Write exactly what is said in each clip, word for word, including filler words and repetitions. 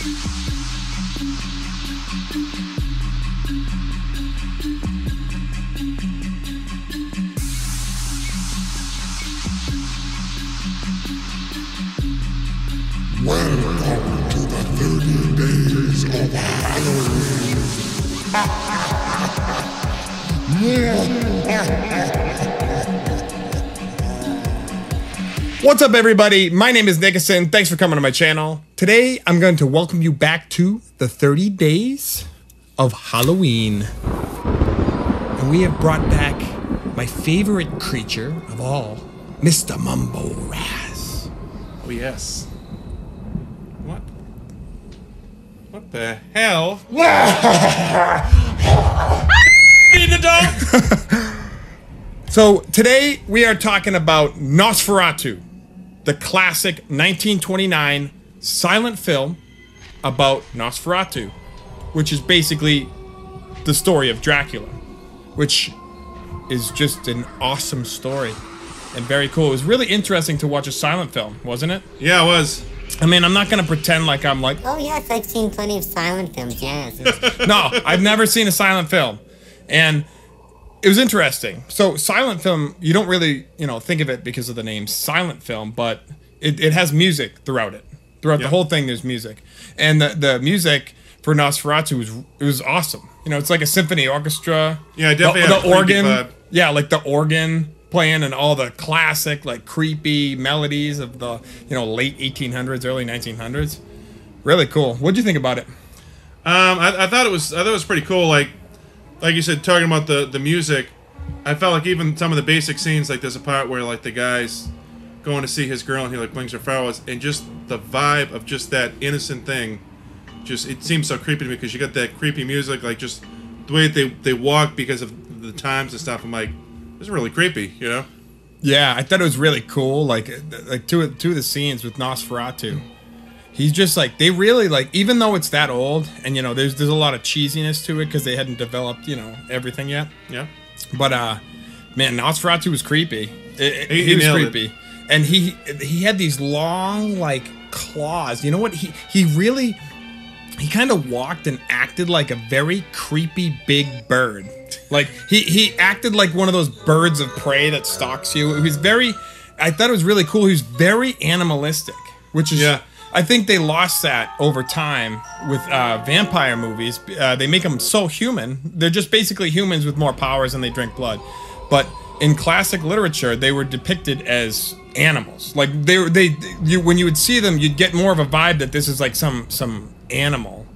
Welcome to the thirty days of Halloween. What's up, everybody? My name is Nikasin. Thanks for coming to my channel. Today, I'm going to welcome you back to the thirty days of Halloween. And we have brought back my favorite creature of all, Mister Mumbo Raz. Oh, yes. What the hell? Need a dog? So today we are talking about Nosferatu, the classic nineteen twenty-nine silent film about Nosferatu, which is basically the story of Dracula, which is just an awesome story and very cool. It was really interesting to watch a silent film, wasn't it? Yeah, it was. I mean, I'm not going to pretend like I'm like, oh, yes, I've seen plenty of silent films, yes. No, I've never seen a silent film. And it was interesting. So silent film, you don't really, you know, think of it because of the name silent film, but it, it has music throughout it. Throughout yep. the whole thing, there's music. And the, the music for Nosferatu was, it was awesome. You know, it's like a symphony orchestra. Yeah, I definitely the, the organ. Vibe. Yeah, like the organ playing and all the classic, like, creepy melodies of the, you know, late eighteen hundreds, early nineteen hundreds. Really cool. What'd you think about it? Um, I, I thought it was I thought it was pretty cool. Like, like you said, talking about the the music, I felt like even some of the basic scenes, like there's a part where like the guy's going to see his girl and he like blings her flowers, and just the vibe of just that innocent thing, just it seems so creepy to me because you got that creepy music, like just the way that they they walk because of the times and stuff. I'm like, it was really creepy, you know? Yeah, I thought it was really cool. Like, like two of, two of the scenes with Nosferatu, he's just like, they really, like, even though it's that old, and, you know, there's there's a lot of cheesiness to it because they hadn't developed, you know, everything yet. Yeah. But, uh, man, Nosferatu was creepy. It, it, he, he was creepy. It. And he he had these long, like, claws. You know what? He, he really, he kind of walked and acted like a very creepy big bird. Like, he, he acted like one of those birds of prey that stalks you. It was very, I thought it was really cool. He was very animalistic, which is, yeah. I think they lost that over time with uh, vampire movies. Uh, they make them so human. They're just basically humans with more powers and they drink blood. But in classic literature, they were depicted as animals. Like, they were, they, you, when you would see them, you'd get more of a vibe that this is like some, some animal.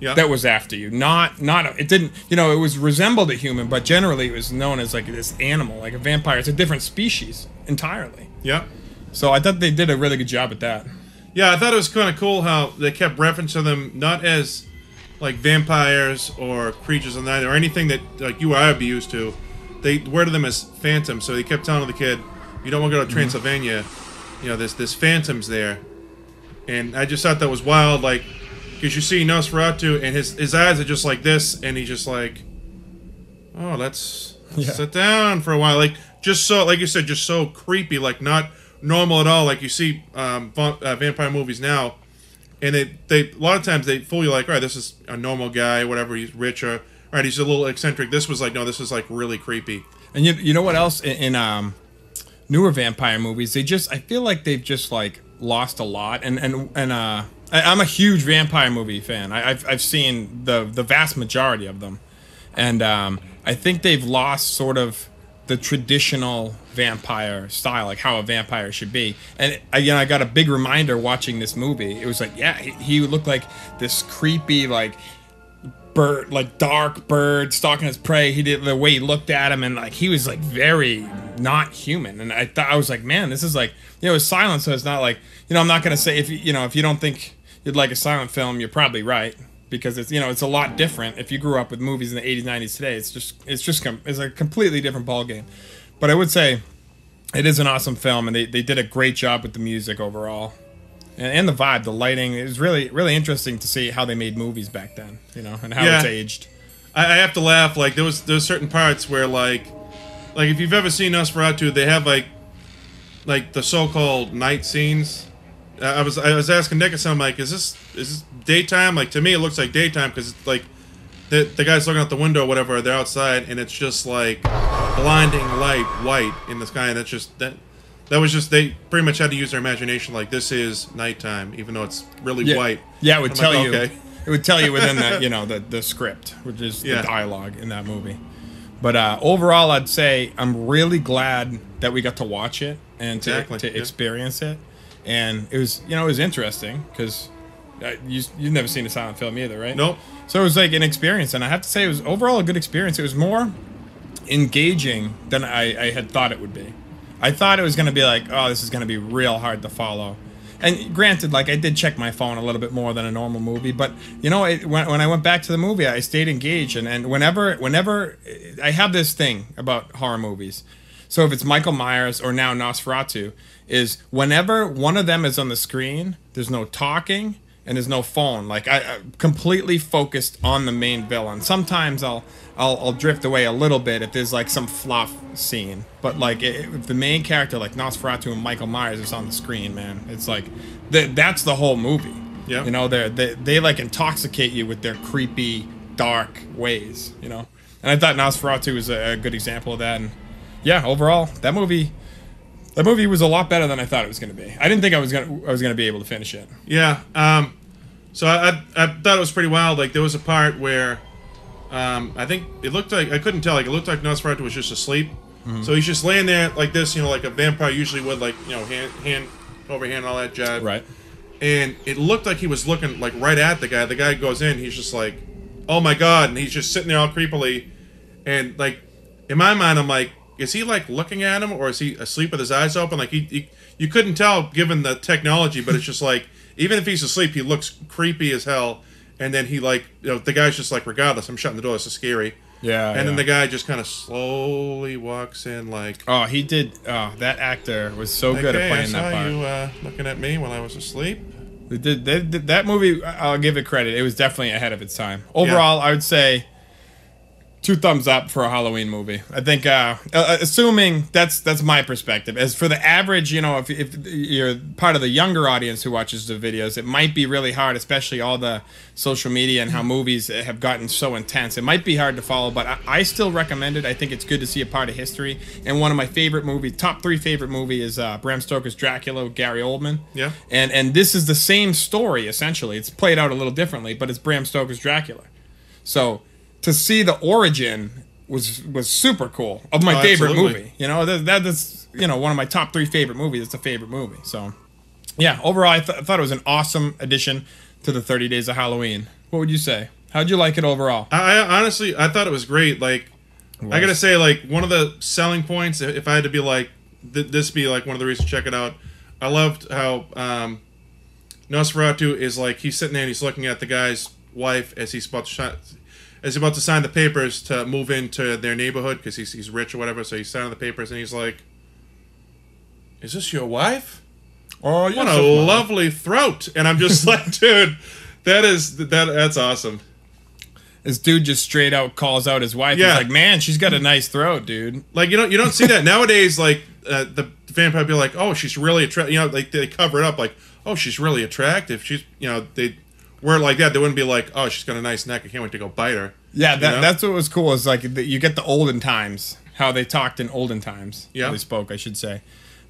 Yeah. That was after you, not not it didn't, you know, it was resembled a human, but generally it was known as like this animal, like a vampire. It's a different species entirely. Yeah. So I thought they did a really good job at that. Yeah, I thought it was kind of cool how they kept referencing them not as like vampires or creatures on that or anything that like you or I would be used to. They worded them as phantoms, so they kept telling the kid, "You don't want to go to Transylvania. Mm-hmm. You know, there's there's phantoms there," and I just thought that was wild, like. Because you see Nosferatu, and his, his eyes are just like this, and he's just like, oh, let's yeah. sit down for a while. Like, just so, like you said, just so creepy, like not normal at all. Like you see um, uh, vampire movies now, and they, they a lot of times they fool you like, all right, this is a normal guy, whatever, he's rich, or all right, he's a little eccentric. This was like, no, this is like really creepy. And you, you know what else? In, in um, newer vampire movies, they just, I feel like they've just like lost a lot, and, and, and, uh, I'm a huge vampire movie fan. I, I've I've seen the the vast majority of them, and um, I think they've lost sort of the traditional vampire style, like how a vampire should be. And again, I got a big reminder watching this movie. It was like, yeah, he, he looked like this creepy like bird, like dark bird stalking his prey. He did the way he looked at him, and like he was like very not human. And I thought I was like, man, this is like, you know, it's silent, so it's not like, you know, I'm not gonna say if you you know if you don't think you'd like a silent film, you're probably right, because it's, you know, it's a lot different. If you grew up with movies in the eighties, nineties, today, it's just it's just it's a completely different ball game. But I would say it is an awesome film, and they, they did a great job with the music overall, and, and the vibe, the lighting. It was really really interesting to see how they made movies back then, you know, and how yeah. it's aged. I, I have to laugh, like there was there's certain parts where like like if you've ever seen Nosferatu, they have like like the so-called night scenes. I was I was asking Nikasin, I'm like, is this is this daytime? Like, to me, it looks like daytime because like the the guy's looking out the window, or whatever. They're outside, and it's just like blinding light, white in the sky. And that's just that. That was just they pretty much had to use their imagination. Like, this is nighttime, even though it's really yeah. white. Yeah, it would I'm tell like, you. Okay. It would tell you within that, you know, the the script, which is yeah. the dialogue in that movie. But uh, overall, I'd say I'm really glad that we got to watch it and to, exactly. to yeah. experience it. And it was, you know, it was interesting because you, you've never seen a silent film either, right? Nope. So it was like an experience, and I have to say it was overall a good experience. It was more engaging than I, I had thought it would be. I thought it was going to be like, oh, this is going to be real hard to follow. And granted, like, I did check my phone a little bit more than a normal movie, but, you know, it, when, when I went back to the movie, I stayed engaged. And, and whenever, whenever, I have this thing about horror movies. So if it's Michael Myers or now Nosferatu, is whenever one of them is on the screen, there's no talking and there's no phone. Like, I, I'm completely focused on the main villain. Sometimes I'll, I'll, I'll drift away a little bit if there's, like, some fluff scene. But, like, if the main character, like Nosferatu and Michael Myers, is on the screen, man, it's like, th that's the whole movie. Yeah. You know, they they, they, like, intoxicate you with their creepy, dark ways, you know? And I thought Nosferatu was a, a good example of that. And, yeah, overall, that movie... That movie was a lot better than I thought it was going to be. I didn't think I was going to I was going to be able to finish it. Yeah. Um, so I, I I thought it was pretty wild. Like, there was a part where um, I think it looked like I couldn't tell. Like, it looked like Nosferatu was just asleep. Mm-hmm. So he's just laying there like this, you know, like a vampire usually would, like, you know, hand hand over hand, all that jive. Right. And it looked like he was looking like right at the guy. The guy goes in. He's just like, oh my god, and he's just sitting there all creepily, and like in my mind, I'm like, is he, like, looking at him, or is he asleep with his eyes open? Like, he, he, you couldn't tell given the technology, but it's just like, even if he's asleep, he looks creepy as hell. And then he, like, you know, the guy's just like, regardless, I'm shutting the door. This is scary. Yeah. And yeah. then the guy just kind of slowly walks in, like. Oh, he did. Oh, that actor was so like, good hey, at playing I saw that part. You uh, looking at me while I was asleep. They did, they did, that movie, I'll give it credit. It was definitely ahead of its time. Overall, yeah. I would say. Two thumbs up for a Halloween movie. I think, uh, assuming that's that's my perspective. As for the average, you know, if, if you're part of the younger audience who watches the videos, it might be really hard, especially all the social media and how movies have gotten so intense. It might be hard to follow, but I, I still recommend it. I think it's good to see a part of history. And one of my favorite movies, top three favorite movie, is uh, Bram Stoker's Dracula with Gary Oldman. Yeah. And, and this is the same story, essentially. It's played out a little differently, but it's Bram Stoker's Dracula. So... to see the origin was was super cool of my oh, favorite absolutely. movie. You know, that, that that's you know one of my top three favorite movies. It's a favorite movie. So, yeah, overall, I, th I thought it was an awesome addition to the thirty Days of Halloween. What would you say? How'd you like it overall? I, I honestly, I thought it was great. Like, was. I gotta say, like, one of the selling points, if I had to be like, th this be like one of the reasons to check it out. I loved how um, Nosferatu is like, he's sitting there and he's looking at the guy's wife as he's about to shot. Is about to sign the papers to move into their neighborhood because he's, he's rich or whatever. So he's signing the papers and he's like, is this your wife? Oh, what a lovely mine. throat. And I'm just like, dude, that is, that that's awesome. This dude just straight out calls out his wife. Yeah. He's like, man, she's got a nice throat, dude. Like, you don't, you don't see that nowadays. Like, uh, the vampire be like, oh, she's really attractive. You know, like they cover it up like, oh, she's really attractive. She's, you know, they, were like that, they wouldn't be like, oh, she's got a nice neck. I can't wait to go bite her. Yeah, that, you know? That's what was cool. Is like you get the olden times, how they talked in olden times. Yeah, how they spoke, I should say.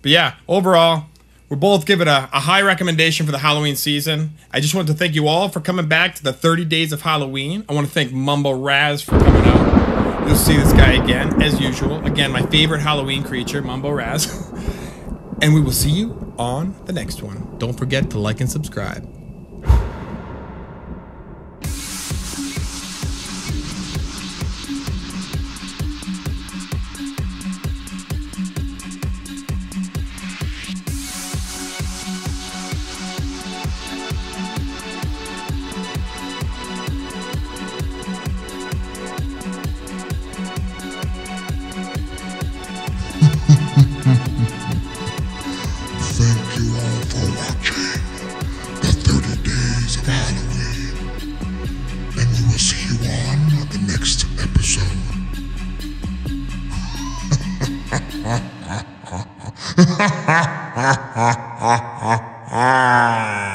But yeah, overall, we both give it a, a high recommendation for the Halloween season. I just want to thank you all for coming back to the thirty Days of Halloween. I want to thank Mumbo Raz for coming out. You'll see this guy again, as usual. Again, my favorite Halloween creature, Mumbo Raz. And we will see you on the next one. Don't forget to like and subscribe. Ah.